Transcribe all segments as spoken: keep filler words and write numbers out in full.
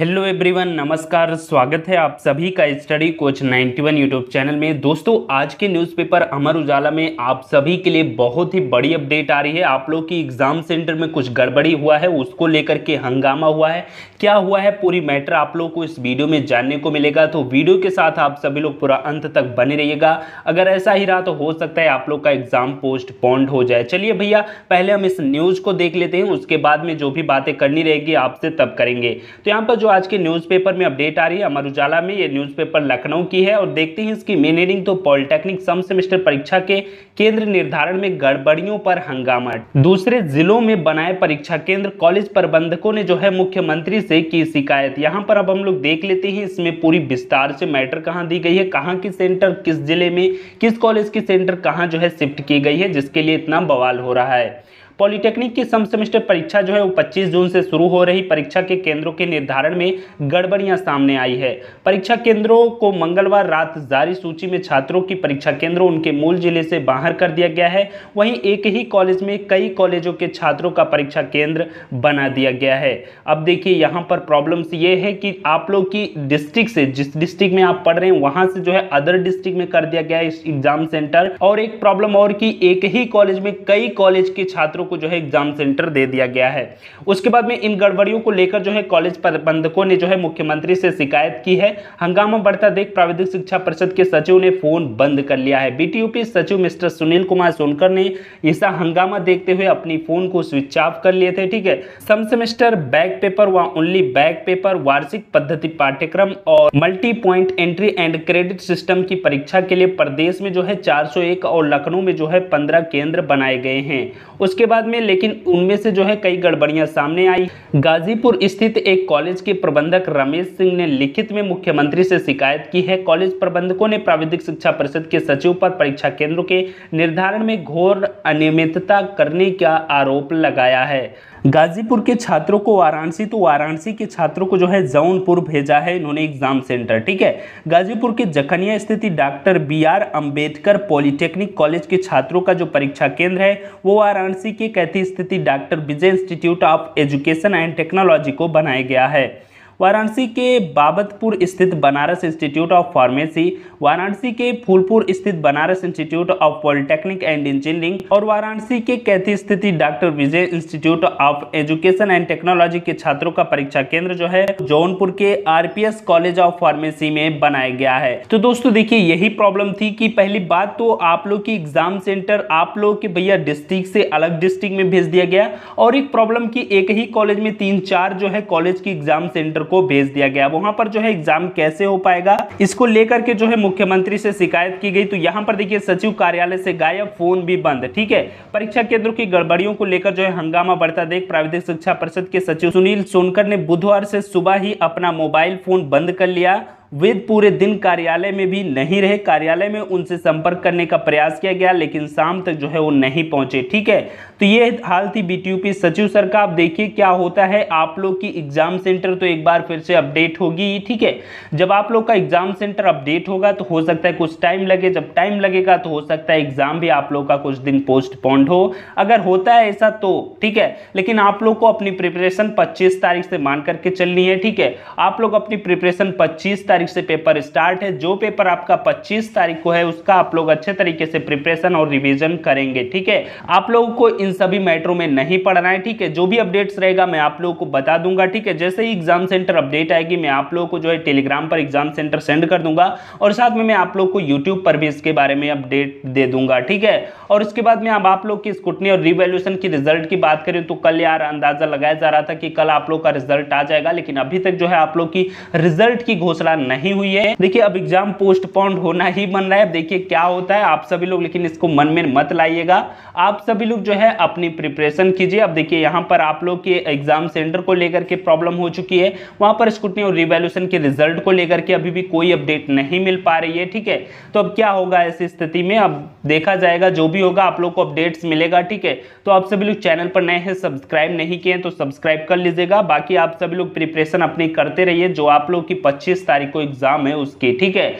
Hello everyone, नमस्कार। स्वागत है आप सभी का Study Coach ninety one YouTube channel में। दोस्तों, आज के न्यूज़पेपर अमर उजाला में आप सभी के लिए बहुत ही बड़ी अपडेट आ रही है। आप लोग की एग्ज़ाम सेंटर में कुछ गड़बड़ी हुआ है, उसको लेकर के हंगामा हुआ है। क्या हुआ है पूरी मैटर आप लोग को इस वीडियो में जानने को मिलेगा, तो वीडियो के साथ आप सभी लोग पूरा अंत तक बने रहिएगा। अगर ऐसा ही रहा तो हो सकता है आप लोग का एग्ज़ाम पोस्टपोन्ड हो जाए। चलिए भैया, पहले हम इस न्यूज़ को देख लेते हैं, उसके बाद में जो भी बातें करनी रहेगी आपसे तब करेंगे। तो यहाँ पर जो आज के न्यूज़पेपर में अपडेट आ रही है अमर उजाला में, ये न्यूज़पेपर लखनऊ की है और देखते हैं इसकी मेन हेडिंग। तो पॉलिटेक्निक सम सेमेस्टर परीक्षा के केंद्र निर्धारण में गड़बड़ियों पर हंगामा, दूसरे जिलों में बनाए परीक्षा केंद्र, कॉलेज प्रबंधकों ने जो है मुख्यमंत्री से की शिकायत। यहाँ पर अब हम लोग देख लेते हैं इसमें पूरी विस्तार से मैटर कहाँ दी गई है, कहाँ की सेंटर किस जिले में, किस कॉलेज की सेंटर कहाँ जो है शिफ्ट की गई है, जिसके लिए इतना बवाल हो रहा है। पॉलिटेक्निक की सम सेमेस्टर परीक्षा जो है वो पच्चीस जून से शुरू हो रही परीक्षा के केंद्रों के निर्धारण में गड़बड़ियां सामने आई है। परीक्षा केंद्रों को मंगलवार रात जारी सूची में छात्रों की परीक्षा केंद्रों उनके मूल जिले से बाहर कर दिया गया है। वहीं एक ही कॉलेज में कई कॉलेजों के छात्रों का परीक्षा केंद्र बना दिया गया है। अब देखिए, यहाँ पर प्रॉब्लम्स ये है कि आप लोग की डिस्ट्रिक्ट से, जिस डिस्ट्रिक्ट में आप पढ़ रहे हैं वहाँ से जो है अदर डिस्ट्रिक्ट में कर दिया गया है एग्जाम सेंटर। और एक प्रॉब्लम और कि एक ही कॉलेज में कई कॉलेज के छात्रों को जो है एग्जाम सेंटर दे दिया गया है। उसके बाद में इन गड़बड़ियों को लेकर जो है कॉलेज प्रबंधकों ने जो है मुख्यमंत्री से शिकायत की है। हंगामा बढ़ता देख प्राविधिक शिक्षा परिषद के सचिव ने फोन बंद कर लिया है। बीटीयूपी सचिव मिस्टर सुनील कुमार सोनकर ने ऐसा हंगामा देखते हुए अपनी फोन को स्विच ऑफ कर लिए थे। ठीक है, सम सेमेस्टर बैक पेपर व ओनली बैक पेपर, वार्षिक पद्धति पाठ्यक्रम और multi point entry and credit system की परीक्षा के लिए प्रदेश में जो है चार सौ एक और लखनऊ में जो है पंद्रह केंद्र बनाए गए हैं। उसके बाद में लेकिन उनमें से जो है कई गड़बड़ियां सामने आई। गाजीपुर स्थित एक कॉलेज के प्रबंधक रमेश सिंह ने लिखित में मुख्यमंत्री से शिकायत की है। कॉलेज प्रबंधकों ने प्राविधिक शिक्षा परिषद के सचिव पर परीक्षा केंद्रों के निर्धारण में घोर अनियमितता करने का आरोप लगाया है। गाजीपुर के छात्रों को वाराणसी, तो वाराणसी के छात्रों को जो है जौनपुर भेजा है इन्होंने एग्जाम सेंटर। ठीक है, गाजीपुर के जखनिया स्थित doctor B R Ambedkar polytechnic college के छात्रों का जो परीक्षा केंद्र है वो वाराणसी के कैथी स्थित doctor Vijay institute of education and technology को बनाया गया है। वाराणसी के बाबतपुर स्थित Banaras institute of pharmacy, Varanasi के फूलपुर स्थित Banaras institute of polytechnic and engineering और वाराणसी के कैथी स्थित doctor Vijay institute of education and technology के छात्रों का परीक्षा केंद्र जो है जौनपुर के आरपीएस कॉलेज ऑफ फार्मेसी में बनाया गया है। तो दोस्तों देखिए, यही प्रॉब्लम थी कि पहली बात तो आप लोग की एग्जाम सेंटर आप लोग के भैया डिस्ट्रिक्ट से अलग डिस्ट्रिक्ट में भेज दिया गया, और एक प्रॉब्लम की एक ही कॉलेज में तीन चार जो है कॉलेज की एग्जाम सेंटर को भेज दिया गया। वहां पर जो है एग्जाम कैसे हो पाएगा, इसको लेकर के जो है मुख्यमंत्री से शिकायत की गई। तो यहां पर देखिए, सचिव कार्यालय से गायब, फोन भी बंद। ठीक है, परीक्षा केंद्रों की गड़बड़ियों को लेकर जो है हंगामा बढ़ता देख प्राविधिक शिक्षा परिषद के सचिव सुनील सोनकर ने बुधवार से सुबह ही अपना मोबाइल फोन बंद कर लिया। वे पूरे दिन कार्यालय में भी नहीं रहे। कार्यालय में उनसे संपर्क करने का प्रयास किया गया लेकिन शाम तक जो है वो नहीं पहुंचे। ठीक है, तो ये हाल थी बीटीयूपी सचिव सर का। आप देखिए क्या होता है, आप लोग की एग्जाम सेंटर तो एक बार फिर से अपडेट होगी। ठीक है, जब आप लोग का एग्जाम सेंटर अपडेट होगा तो हो सकता है कुछ टाइम लगे, जब टाइम लगेगा तो हो सकता है एग्जाम भी आप लोग का कुछ दिन पोस्टपोन्ड हो, अगर होता है ऐसा तो। ठीक है, लेकिन आप लोग को अपनी प्रिपरेशन पच्चीस तारीख से मान करके चलनी है। ठीक है, आप लोग अपनी प्रिपरेशन पच्चीस तारीख से पेपर स्टार्ट है। जो पेपर आपका पच्चीस तारीख को है उसका आप लोग अच्छे तरीके से प्रिपरेशन और रिवीजन करेंगे। ठीक है, आप लोगों को इन सभी मैटरों में नहीं पढ़ना है। ठीक है, जो भी अपडेट्स रहेगा मैं आप लोगों को बता दूंगा। ठीक है, जैसे ही एग्जाम सेंटर अपडेट आएगी मैं आप लोगों को जो है टेलीग्राम पर एग्जाम सेंटर सेंड कर दूंगा और साथ में मैं आप लोग को यूट्यूब पर भी इसके बारे में अपडेट दे दूंगा। ठीक है, और उसके बाद में अब आप लोग की स्कूटनी और रिवैल्यूएशन की रिजल्ट की बात करें तो कल यार अंदाजा लगाया जा रहा था कि कल आप लोग का रिजल्ट आ जाएगा, लेकिन अभी तक जो है आप लोग की रिजल्ट की घोषणा नहीं हुई है। देखिए, अब एग्जाम पोस्टपोन्ड होना ही बन रहा है। देखिए क्या होता है आप सभी लोग, लेकिन इसको मन में मत लाइएगा। आप सभी लोग जो है अपनी प्रिपरेशन कीजिए। अब देखिए, यहाँ पर आप लोग के एग्जाम सेंटर को लेकर के प्रॉब्लम हो चुकी है, वहां पर स्कूटनी और रिवैल्यूएशन के रिजल्ट को लेकर के अभी भी कोई अपडेट नहीं मिल पा रही है। ठीक है, तो अब क्या होगा ऐसी स्थिति में, अब देखा जाएगा। जो भी होगा आप लोग को अपडेट्स मिलेगा। ठीक है, तो आप सभी लोग चैनल पर नए हैं, सब्सक्राइब नहीं किए तो सब्सक्राइब कर लीजिएगा। बाकी आप सभी लोग प्रिपरेशन अपनी करते रहिए, जो आप लोग की पच्चीस तारीख को एग्जाम है उसकी। ठीक है,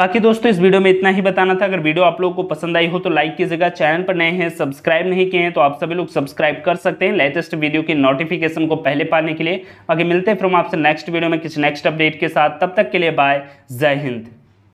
बाकी दोस्तों इस वीडियो में इतना ही बताना था। अगर वीडियो आप लोगों को पसंद आई हो तो लाइक कीजिएगा। चैनल पर नए हैं, सब्सक्राइब नहीं किए हैं तो आप सभी लोग सब्सक्राइब कर सकते हैं लेटेस्ट वीडियो की नोटिफिकेशन को पहले पाने के लिए। आगे मिलते हैं फिर हम आपसे नेक्स्ट वीडियो में किसी नेक्स्ट अपडेट के साथ। तब तक के लिए बाय, जय हिंद।